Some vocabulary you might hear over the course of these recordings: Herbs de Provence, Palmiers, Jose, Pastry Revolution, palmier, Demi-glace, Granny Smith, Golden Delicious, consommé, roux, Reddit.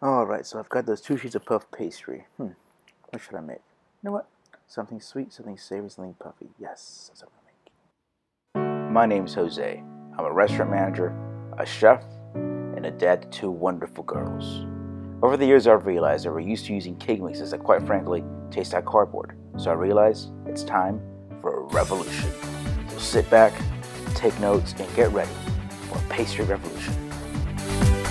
Alright, so I've got those two sheets of puff pastry. What should I make? You know what? Something sweet, something savory, something puffy. Yes, that's what I'm gonna make. My name's Jose. I'm a restaurant manager, a chef, and a dad to two wonderful girls. Over the years, I've realized that we're used to using cake mixes that, quite frankly, taste like cardboard. So I realized it's time for a revolution. So sit back, take notes, and get ready for a pastry revolution.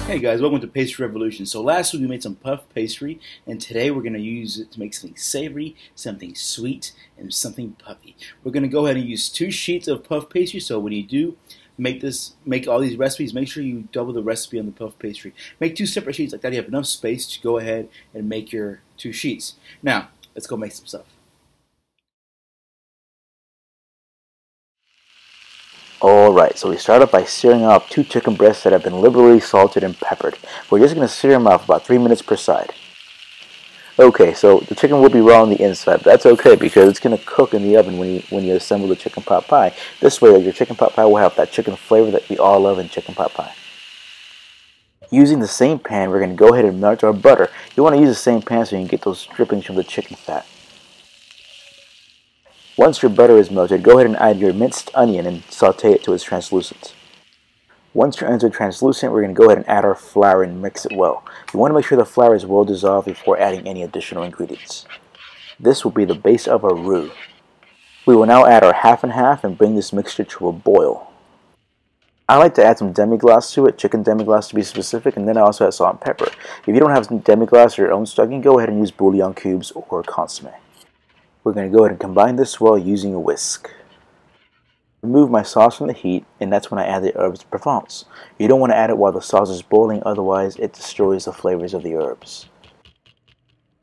Hey guys, welcome to Pastry Revolution. So last week we made some puff pastry, and today we're going to use it to make something savory, something sweet, and something puffy. We're going to go ahead and use two sheets of puff pastry, so when you do make all these recipes, make sure you double the recipe on the puff pastry. Make two separate sheets like that. You have enough space to go ahead and make your two sheets. Now, let's go make some stuff. Alright, so we start off by searing off two chicken breasts that have been liberally salted and peppered. We're just going to sear them off about 3 minutes per side. Okay, so the chicken will be raw on the inside, but that's okay because it's going to cook in the oven when you assemble the chicken pot pie. This way, your chicken pot pie will have that chicken flavor that we all love in chicken pot pie. Using the same pan, we're going to go ahead and melt our butter. You want to use the same pan so you can get those drippings from the chicken fat. Once your butter is melted, go ahead and add your minced onion and saute it to its translucent. Once your onions are translucent, we're going to go ahead and add our flour and mix it well. You want to make sure the flour is well dissolved before adding any additional ingredients. This will be the base of our roux. We will now add our half and half and bring this mixture to a boil. I like to add some demi-glace to it, chicken demi-glace to be specific, and then I also add salt and pepper. If you don't have some demi-glace or your own stock, you can go ahead and use bouillon cubes or consommé. We're going to go ahead and combine this well using a whisk. Remove my sauce from the heat, and that's when I add the herbs de Provence. You don't want to add it while the sauce is boiling, otherwise it destroys the flavors of the herbs.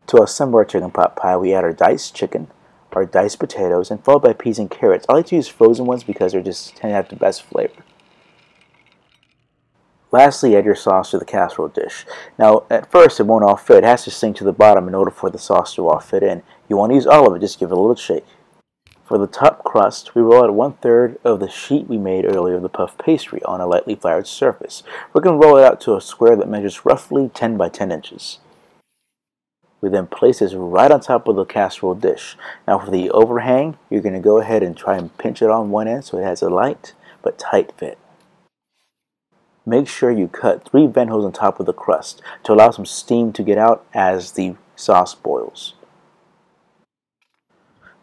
To assemble our chicken pot pie, we add our diced chicken, our diced potatoes, and followed by peas and carrots. I like to use frozen ones because they just tend to have the best flavor. Lastly, add your sauce to the casserole dish. Now, at first it won't all fit. It has to sink to the bottom in order for the sauce to all fit in. You want to use all of it, just give it a little shake. For the top crust, we roll out 1/3 of the sheet we made earlier of the puff pastry on a lightly floured surface. We're going to roll it out to a square that measures roughly 10 by 10 inches. We then place this right on top of the casserole dish. Now for the overhang, you're going to go ahead and try and pinch it on one end so it has a light but tight fit. Make sure you cut 3 vent holes on top of the crust to allow some steam to get out as the sauce boils.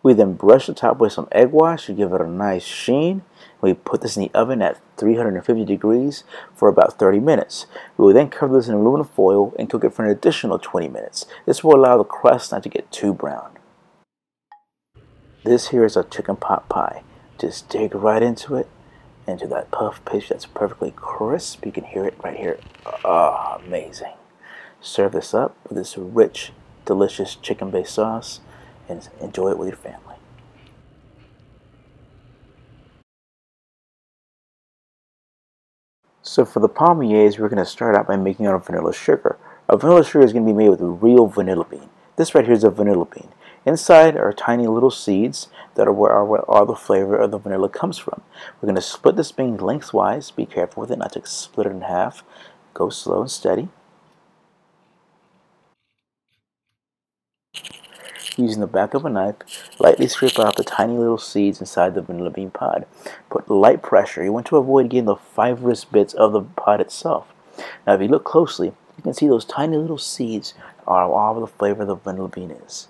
We then brush the top with some egg wash to give it a nice sheen. We put this in the oven at 350 degrees for about 30 minutes. We will then cover this in aluminum foil and cook it for an additional 20 minutes. This will allow the crust not to get too brown. This here is our chicken pot pie. Just dig right into it. Into that puff pastry that's perfectly crisp. You can hear it right here. Ah, oh, amazing. Serve this up with this rich, delicious chicken-based sauce and enjoy it with your family. So for the palmiers, we're going to start out by making our vanilla sugar. Our vanilla sugar is going to be made with a real vanilla bean. This right here is a vanilla bean. Inside are tiny little seeds that are where all the flavor of the vanilla comes from. We're going to split this bean lengthwise. Be careful with it, not to split it in half. Go slow and steady. Using the back of a knife, lightly scrape out the tiny little seeds inside the vanilla bean pod. Put light pressure. You want to avoid getting the fibrous bits of the pod itself. Now if you look closely, you can see those tiny little seeds are all the flavor the vanilla bean is.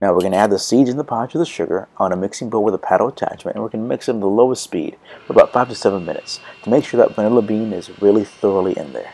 Now we're going to add the seeds in the pot to the sugar on a mixing bowl with a paddle attachment, and we're going to mix them at the lowest speed for about 5 to 7 minutes to make sure that vanilla bean is really thoroughly in there.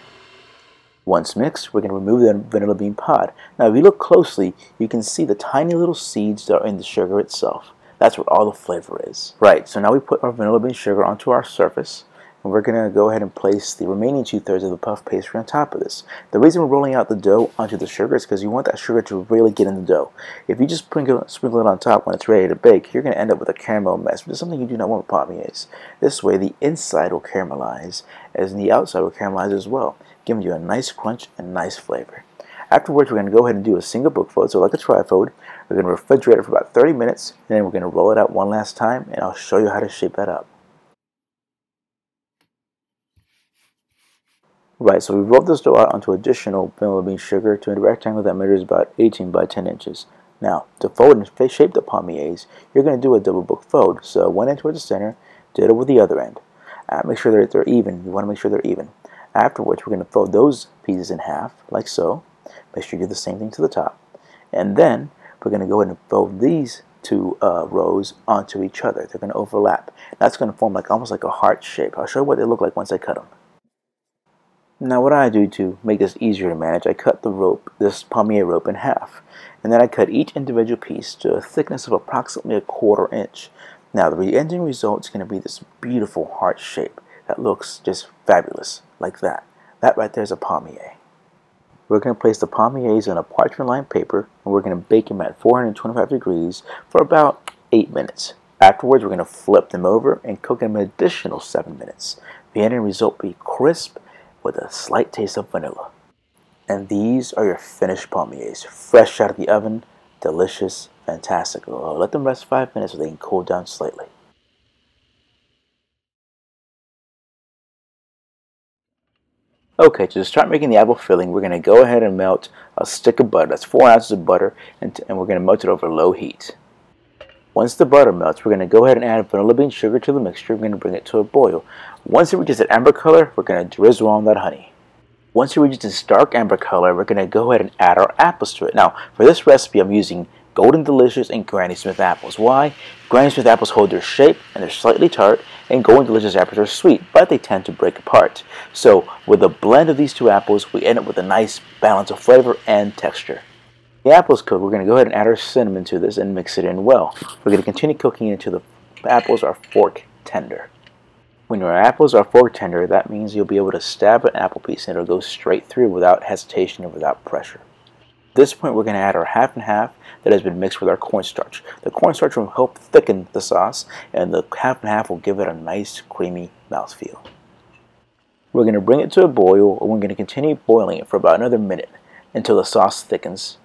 Once mixed, we're going to remove the vanilla bean pod. Now if you look closely, you can see the tiny little seeds that are in the sugar itself. That's what all the flavor is. Right, so now we put our vanilla bean sugar onto our surface. And we're going to go ahead and place the remaining 2/3 of the puff pastry on top of this. The reason we're rolling out the dough onto the sugar is because you want that sugar to really get in the dough. If you just sprinkle it on top when it's ready to bake, you're going to end up with a caramel mess, which is something you do not want with palmiers. This way, the inside will caramelize, as the outside will caramelize as well, giving you a nice crunch and nice flavor. Afterwards, we're going to go ahead and do a single bookfold, so like a trifold. We're going to refrigerate it for about 30 minutes, and then we're going to roll it out one last time, and I'll show you how to shape that up. Right, so we rolled this dough out onto additional vanilla bean sugar to a rectangle that measures about 18 by 10 inches. Now, to fold and shape the palmiers, you're going to do a double book fold. So one end towards the center, ditto with the other end. Make sure that they're even. You want to make sure they're even. Afterwards, we're going to fold those pieces in half, like so. Make sure you do the same thing to the top. And then, we're going to go ahead and fold these two rows onto each other. They're going to overlap. That's going to form like almost like a heart shape. I'll show you what they look like once I cut them. Now what I do to make this easier to manage, I cut the rope, this palmier rope, in half. And then I cut each individual piece to a thickness of approximately a quarter inch. Now the ending result is going to be this beautiful heart shape that looks just fabulous, like that. That right there is a palmier. We're going to place the palmiers on a parchment-lined paper, and we're going to bake them at 425 degrees for about 8 minutes. Afterwards, we're going to flip them over and cook them an additional 7 minutes. The ending result will be crisp, with a slight taste of vanilla. And these are your finished palmiers, fresh out of the oven, delicious, fantastic. I'll let them rest 5 minutes so they can cool down slightly. Okay, so to start making the apple filling, we're going to go ahead and melt a stick of butter. That's 4 ounces of butter, and we're going to melt it over low heat. Once the butter melts, we're going to go ahead and add vanilla bean sugar to the mixture. We're going to bring it to a boil. Once it reaches an amber color, we're going to drizzle on that honey. Once it reaches this dark amber color, we're going to go ahead and add our apples to it. Now, for this recipe, I'm using Golden Delicious and Granny Smith apples. Why? Granny Smith apples hold their shape, and they're slightly tart, and Golden Delicious apples are sweet, but they tend to break apart. So, with a blend of these two apples, we end up with a nice balance of flavor and texture. The apples cook, we're going to go ahead and add our cinnamon to this and mix it in well. We're going to continue cooking until the apples are fork tender. When your apples are fork tender, that means you'll be able to stab an apple piece and it'll go straight through without hesitation and without pressure. At this point, we're going to add our half and half that has been mixed with our cornstarch. The cornstarch will help thicken the sauce, and the half and half will give it a nice creamy mouthfeel. We're going to bring it to a boil, and we're going to continue boiling it for about another minute until the sauce thickens.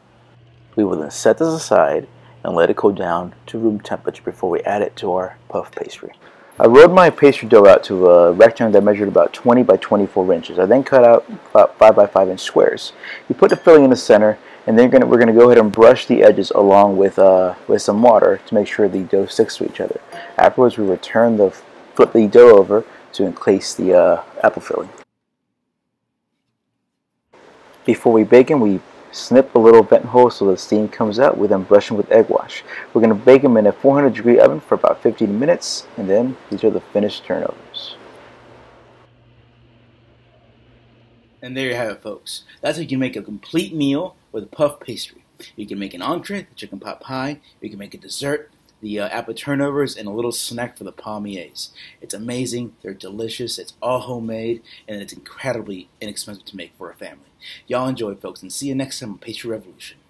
We will then set this aside and let it cool down to room temperature before we add it to our puff pastry. I rolled my pastry dough out to a rectangle that measured about 20 by 24 inches. I then cut out about 5 by 5 inch squares. You put the filling in the center, and then we're going to go ahead and brush the edges along with some water to make sure the dough sticks to each other. Afterwards, we return the flip the dough over to encase the apple filling. Before we bake them, we snip a little vent hole so the steam comes out. We then brush them with egg wash. We're going to bake them in a 400 degree oven for about 15 minutes, and then these are the finished turnovers. And there you have it, folks. That's how you can make a complete meal with a puff pastry. You can make an entree, the chicken pot pie. You can make a dessert, the apple turnovers, and a little snack for the palmiers. It's amazing, they're delicious, it's all homemade, and it's incredibly inexpensive to make for a family. Y'all enjoy, folks, and see you next time on Pastry Revolution.